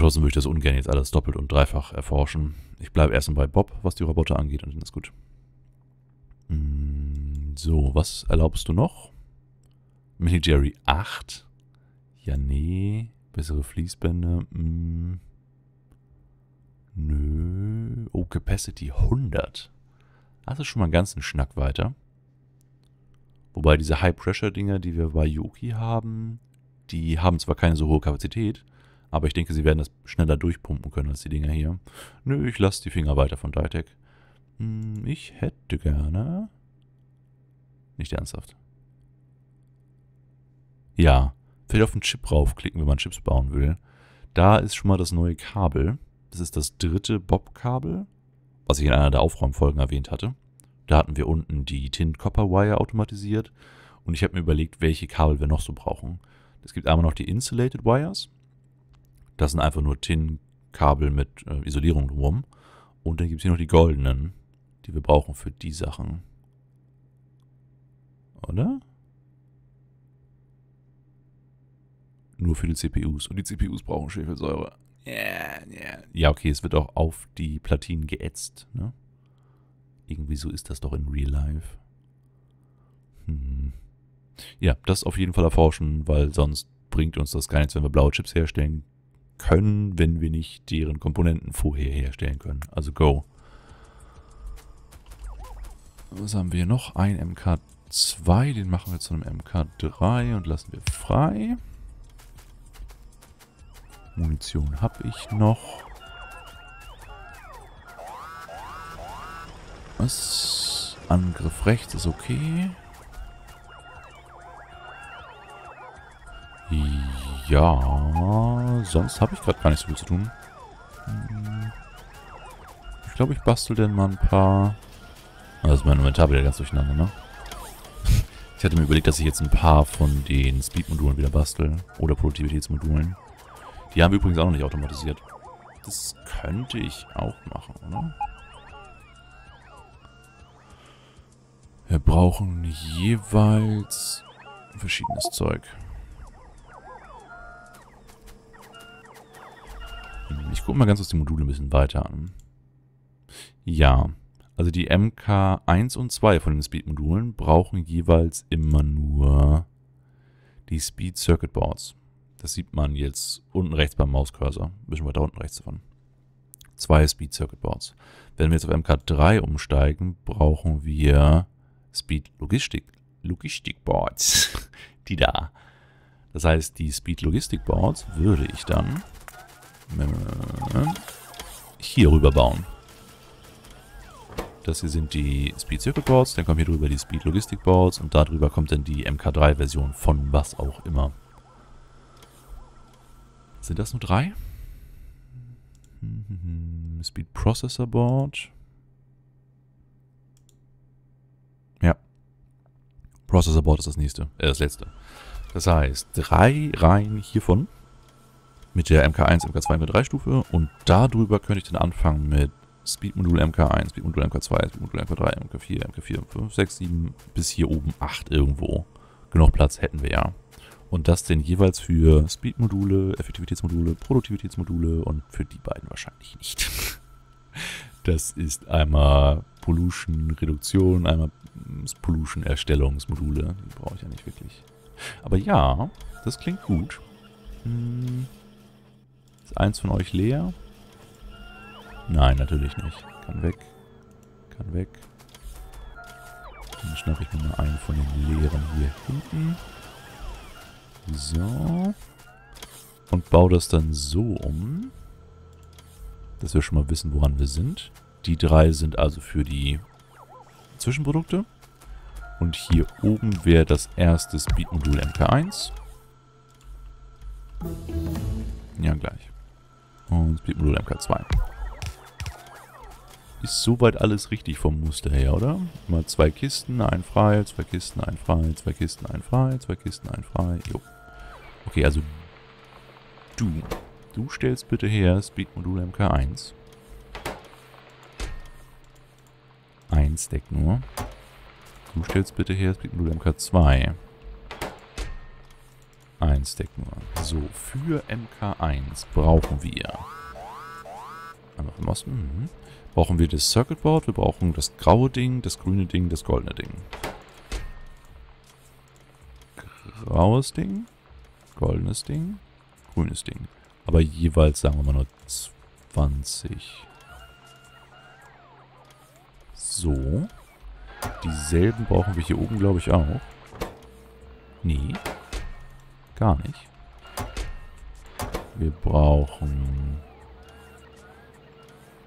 Aber trotzdem würde ich das ungern jetzt alles doppelt und dreifach erforschen. Ich bleibe erstmal bei Bob, was die Roboter angeht, und dann ist gut. So, was erlaubst du noch? Mini Jerry 8? Ja, nee. Bessere Fließbänder? Nö. Oh, Capacity 100. Das ist schon mal einen ganzen Schnack weiter. Wobei diese High-Pressure-Dinger, die wir bei Yuoki haben, die haben zwar keine so hohe Kapazität, aber ich denke, sie werden das schneller durchpumpen können als die Dinger hier. Nö, ich lasse die Finger weiter von DyTech. Ich hätte gerne... Nicht ernsthaft. Ja, vielleicht auf den Chip raufklicken, wenn man Chips bauen will. Da ist schon mal das neue Kabel. Das ist das dritte Bob-Kabel, was ich in einer der Aufräumfolgen erwähnt hatte. Da hatten wir unten die Tint-Copper-Wire automatisiert. Und ich habe mir überlegt, welche Kabel wir noch so brauchen. Es gibt einmal noch die Insulated-Wires. Das sind einfach nur Tin-Kabel mit Isolierung drumherum. Und dann gibt es hier noch die goldenen, die wir brauchen für die Sachen. Oder? Nur für die CPUs. Und die CPUs brauchen Schwefelsäure. Yeah, yeah. Ja, okay, es wird auch auf die Platinen geätzt. Ne? Irgendwie so ist das doch in Real Life. Ja, das auf jeden Fall erforschen, weil sonst bringt uns das gar nichts, wenn wir blaue Chips herstellen können, wenn wir nicht deren Komponenten vorher herstellen können. Also go. Was haben wir hier noch? Ein MK2, den machen wir zu einem MK3 und lassen wir frei. Munition habe ich noch. Was? Angriff rechts ist okay. Ja, sonst habe ich gerade gar nicht so viel zu tun. Ich glaube, ich bastel denn mal ein paar... Das ist mein Inventar wieder ganz durcheinander, ne? Ich hatte mir überlegt, dass ich jetzt ein paar von den Speed-Modulen wieder bastel. Oder Produktivitätsmodulen. Die haben wir übrigens auch noch nicht automatisiert. Das könnte ich auch machen, oder? Wir brauchen jeweils verschiedenes Zeug. Ich gucke mal ganz kurz die Module ein bisschen weiter an. Ja, also die MK1 und 2 von den Speed-Modulen brauchen jeweils immer nur die Speed-Circuit-Boards. Das sieht man jetzt unten rechts beim Mauscursor. Ein bisschen weiter unten rechts davon. 2 Speed-Circuit-Boards. Wenn wir jetzt auf MK3 umsteigen, brauchen wir Speed-Logistik-Boards. Die da. Das heißt, die Speed-Logistik-Boards würde ich dann hier rüber bauen. Das hier sind die Speed-Circuit-Boards, dann kommen hier drüber die Speed-Logistik-Boards und darüber kommt dann die MK3-Version von was auch immer. Sind das nur 3? Speed Processor Board. Ja. Processor Board ist das nächste, das letzte. Das heißt, 3 Reihen hiervon. Mit der MK1, MK2, MK3 Stufe und darüber könnte ich dann anfangen mit Speed-Modul MK1, Speed-Modul MK2, Speed-Modul MK3, MK4, MK4, 5, 6, 7 bis hier oben 8 irgendwo. Genug Platz hätten wir ja. Und das denn jeweils für Speed-Module, Effektivitätsmodule, Produktivitätsmodule und für die beiden wahrscheinlich nicht. Das ist einmal Pollution-Reduktion, einmal Pollution-Erstellungsmodule. Die brauche ich ja nicht wirklich. Aber ja, das klingt gut. Ist eins von euch leer? Nein, natürlich nicht. Kann weg. Kann weg. Dann schnappe ich mir mal einen von den leeren hier hinten. So. Und baue das dann so um, dass wir schon mal wissen, woran wir sind. Die 3 sind also für die Zwischenprodukte. Und hier oben wäre das erste Speed-Modul MK1. Ja, gleich. Und Speed-Modul MK2. Ist soweit alles richtig vom Muster her, oder? Mal 2 Kisten, ein frei, 2 Kisten, ein frei, 2 Kisten, ein frei, 2 Kisten, ein frei. Jo. Okay, also du stellst bitte her Speed-Modul MK1. Ein Stack nur. Du stellst bitte her Speed-Modul MK2. Ein Stack nur. So, für MK1 brauchen wir... Einmal vom Osten. Brauchen wir das Circuit-Board, wir brauchen das graue Ding, das grüne Ding, das goldene Ding. Graues Ding, goldenes Ding, grünes Ding. Aber jeweils, sagen wir mal, nur 20. So. Dieselben brauchen wir hier oben, glaube ich, auch. Nee. Gar nicht. Wir brauchen...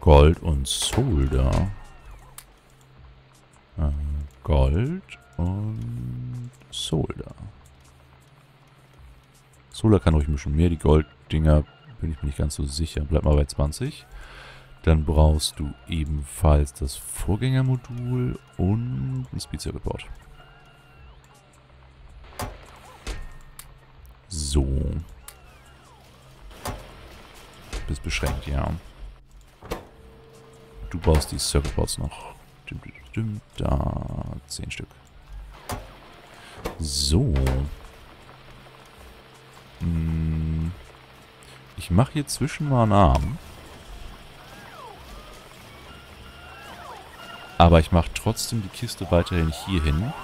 Gold und Solder. Gold und Solder. Solder kann ruhig ein bisschen mehr. Die Golddinger bin ich mir nicht ganz so sicher. Bleib mal bei 20. Dann brauchst du ebenfalls das Vorgängermodul und ein Speed-Circuit-Board. So. Bist beschränkt, ja. Du brauchst die Circuit-Boards noch. Da. 10 Stück. So. Ich mache hier zwischen mal einen Arm. Aber ich mache trotzdem die Kiste weiterhin hier hin.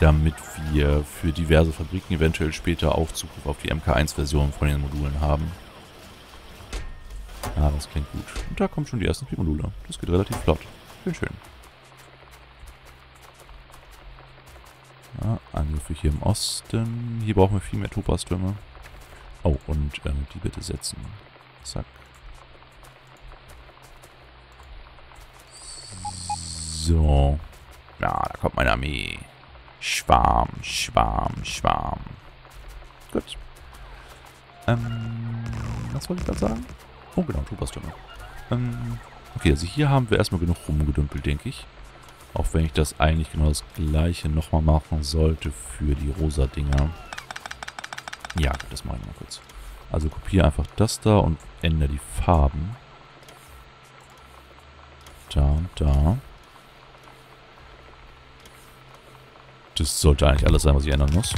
Damit wir für diverse Fabriken eventuell später auch Zugriff auf die MK1-Version von den Modulen haben. Ah, das klingt gut. Und da kommen schon die ersten Module. Das geht relativ flott. Schön, schön. Ja, Angriffe hier im Osten. Hier brauchen wir viel mehr Topas-Türme. Oh, und die bitte setzen. Zack. So. Ja, da kommt meine Armee. Schwarm, Schwarm, Schwarm. Gut. Was wollte ich gerade sagen? Oh genau, Topas-Türme. Okay, also hier haben wir erstmal genug rumgedümpelt, denke ich. Auch wenn ich das eigentlich genau das gleiche nochmal machen sollte für die rosa Dinger. Ja, das mache ich mal kurz. Also kopiere einfach das da und ändere die Farben. Da und da. Das sollte eigentlich alles sein, was ich ändern muss.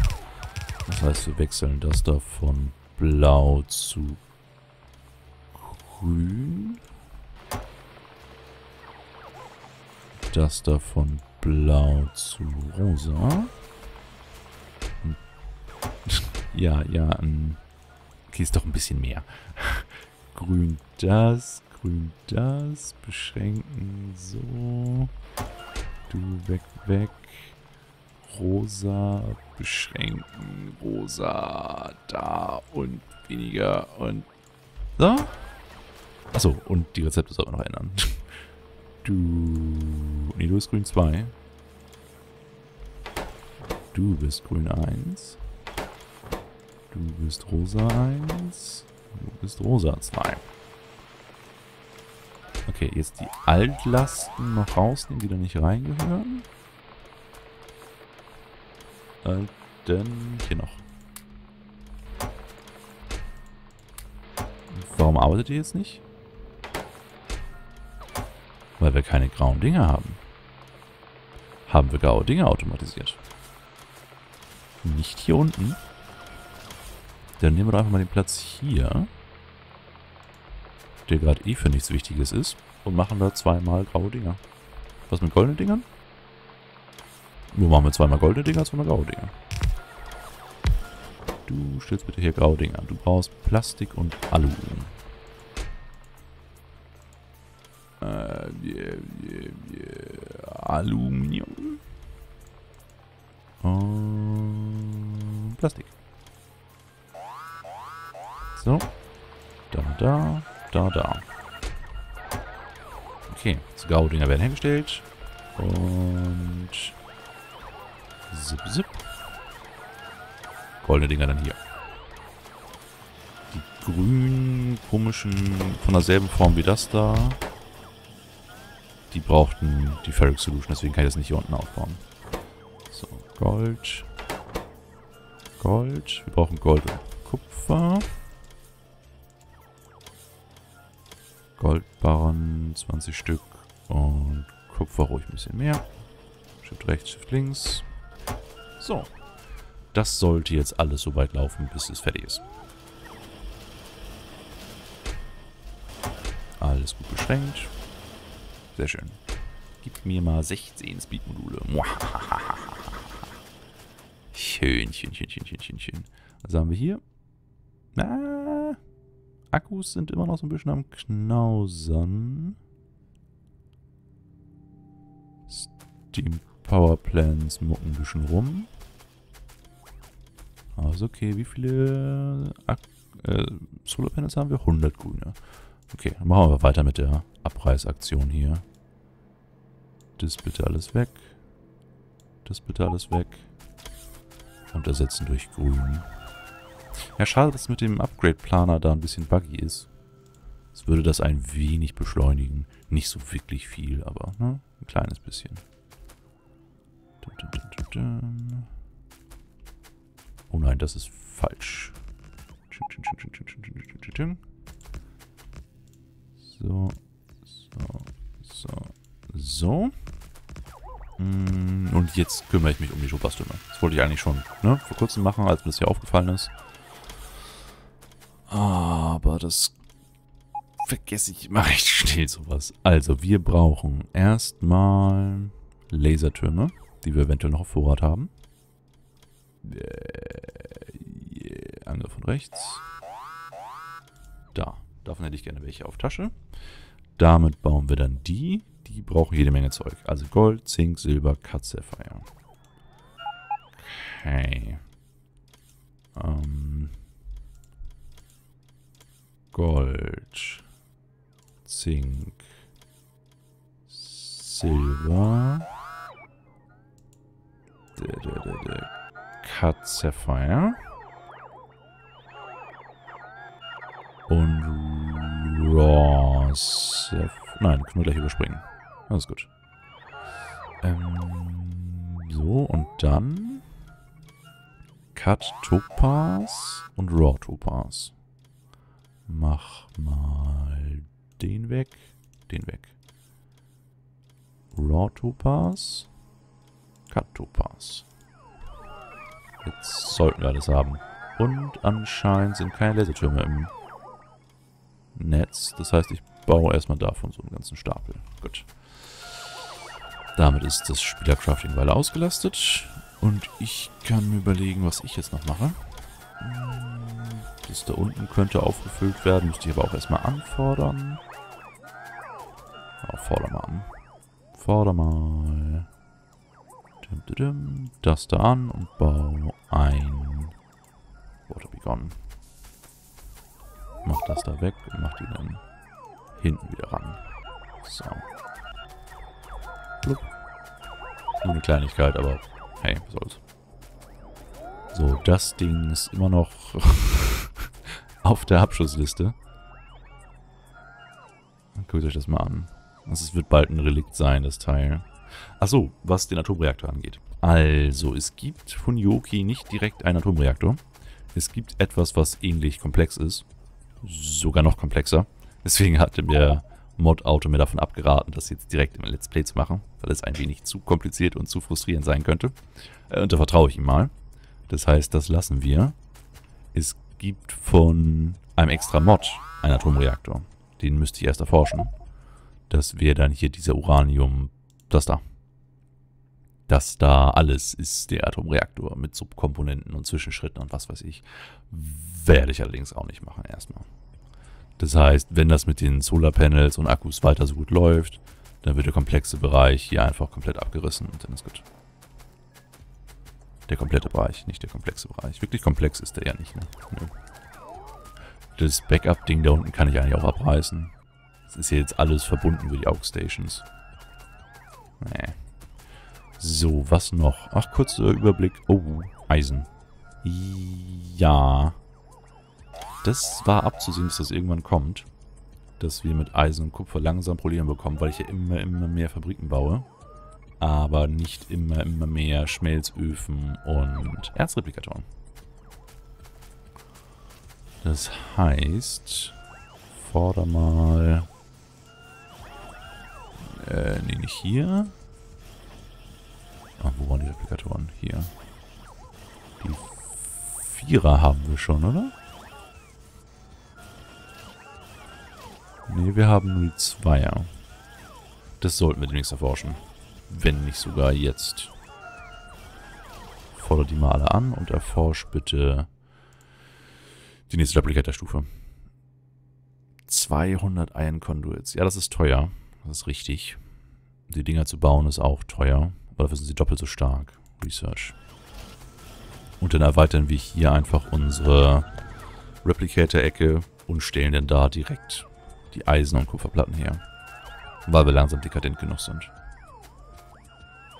Das heißt, wir wechseln das da von blau zu grün. Das da von blau zu rosa. Ja, ja. Okay, ist doch ein bisschen mehr. Grün das, beschränken, so. Du, weg, weg. Rosa, beschränken, rosa, da und weniger und so. Achso, und die Rezepte sollten wir noch ändern. Du bist grün 2. Du bist grün 1. Du bist rosa 1. Du bist rosa 2. Okay, jetzt die Altlasten noch rausnehmen, die da nicht reingehören. Und dann hier noch. Warum arbeitet ihr jetzt nicht? Weil wir keine grauen Dinger haben. Haben wir graue Dinger automatisiert? Nicht hier unten. Dann nehmen wir doch einfach mal den Platz hier, der gerade eh für nichts Wichtiges ist, und machen da zweimal graue Dinger. Was mit goldenen Dingern? Nur machen wir zweimal goldene Dinger, zweimal graue Dinger. Du stellst bitte hier graue Dinger. Du brauchst Plastik und Alu. Aluminium. Und Plastik. So. Da. Okay. Die Gaudinger werden hergestellt. Und... Zip. Goldene Dinger dann hier. Die grünen, komischen, von derselben Form wie das da. Die brauchten die Ferric-Solution, deswegen kann ich das nicht hier unten aufbauen. So, Gold. Gold. Wir brauchen Gold und Kupfer. Goldbarren, 20 Stück. Und Kupfer ruhig ein bisschen mehr. Shift rechts, Shift links. So. Das sollte jetzt alles so weit laufen, bis es fertig ist. Alles gut beschränkt. Sehr schön. Gib mir mal 16 Speed-Module. Schön, schön, schön, schön, schön, schön. Was haben wir hier? Ah, Akkus sind immer noch so ein bisschen am Knausern. Steam Powerplans mucken ein bisschen rum. Also okay, wie viele Solarpanels haben wir? 100 grüne. Okay, dann machen wir weiter mit der Abreißaktion hier. Das bitte alles weg. Das bitte alles weg. Und ersetzen durch grün. Ja, schade, dass mit dem Upgrade-Planer da ein bisschen buggy ist. Es würde das ein wenig beschleunigen. Nicht so wirklich viel, aber ne? Ein kleines bisschen. Oh nein, das ist falsch. So, so, so, so. Und jetzt kümmere ich mich um die Topas-Türme. Das wollte ich eigentlich schon vor kurzem machen, als mir das hier aufgefallen ist. Aber das vergesse ich immer recht schnell sowas. Also, wir brauchen erstmal Lasertürme, die wir eventuell noch auf Vorrat haben. Angriff von rechts. Da. Davon hätte ich gerne welche auf Tasche. Damit bauen wir dann die. Die brauchen jede Menge Zeug. Also Gold, Zink, Silber, Cut Sapphire. Okay. Gold. Zink. Silber. Cut Sapphire. Und Raw Sapphire. Nein, können wir gleich überspringen. Alles gut. So, und dann Cut Topas und Raw Topas. Mach mal den weg. Den weg. Raw Topas. Cut Topas. Jetzt sollten wir alles haben. Und anscheinend sind keine Lasertürme im Netz. Das heißt, ich baue erstmal davon so einen ganzen Stapel. Gut. Damit ist das Spielercrafting weiter ausgelastet. Und ich kann mir überlegen, was ich jetzt noch mache. Das da unten könnte aufgefüllt werden. Müsste ich aber auch erstmal anfordern. Ja, forder mal an. Forder mal. Das da an und baue ein Waterbeacon. Mach das da weg und mach die dann hinten wieder ran. So. Blub. Nur eine Kleinigkeit, aber hey, was soll's. So, das Ding ist immer noch auf der Abschussliste. Guckt euch das mal an. Das wird bald ein Relikt sein, das Teil. Achso, was den Atomreaktor angeht. Also, es gibt von Yuoki nicht direkt einen Atomreaktor. Es gibt etwas, was ähnlich komplex ist. Sogar noch komplexer. Deswegen hatte der Mod-Autor mir davon abgeraten, das jetzt direkt im Let's Play zu machen, weil es ein wenig zu kompliziert und zu frustrierend sein könnte. Und da vertraue ich ihm mal. Das heißt, das lassen wir. Es gibt von einem extra Mod einen Atomreaktor. Den müsste ich erst erforschen. Das wäre dann hier dieser Uranium... Das da. Das da alles ist der Atomreaktor mit Subkomponenten und Zwischenschritten und was weiß ich. Werde ich allerdings auch nicht machen erstmal. Das heißt, wenn das mit den Solarpanels und Akkus weiter so gut läuft, dann wird der komplexe Bereich hier einfach komplett abgerissen und dann ist gut. Der komplette Bereich, nicht der komplexe Bereich. Wirklich komplex ist der ja nicht, ne? Nee. Das Backup-Ding da unten kann ich eigentlich auch abreißen. Das ist hier jetzt alles verbunden über die Augstations. Nee. So, was noch? Ach, kurzer Überblick. Oh, Eisen. Ja. Das war abzusehen, dass das irgendwann kommt. Dass wir mit Eisen und Kupfer langsam Probleme bekommen, weil ich ja immer mehr Fabriken baue. Aber nicht immer mehr Schmelzöfen und Erzreplikatoren. Das heißt, forder mal... nee, nicht hier. Ah, wo waren die Replikatoren? Hier. Die Vierer haben wir schon, oder? Ne, wir haben nur die Zweier. Das sollten wir demnächst erforschen. Wenn nicht sogar jetzt. Fordere die mal alle an und erforsche bitte die nächste Replikatorstufe. 200 Iron-Konduits. Ja, das ist teuer. Das ist richtig. Die Dinger zu bauen ist auch teuer. Aber dafür sind sie doppelt so stark. Research. Und dann erweitern wir hier einfach unsere Replicator-Ecke und stellen dann da direkt die Eisen- und Kupferplatten her. Weil wir langsam dekadent genug sind.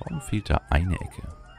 Warum fehlt da eine Ecke?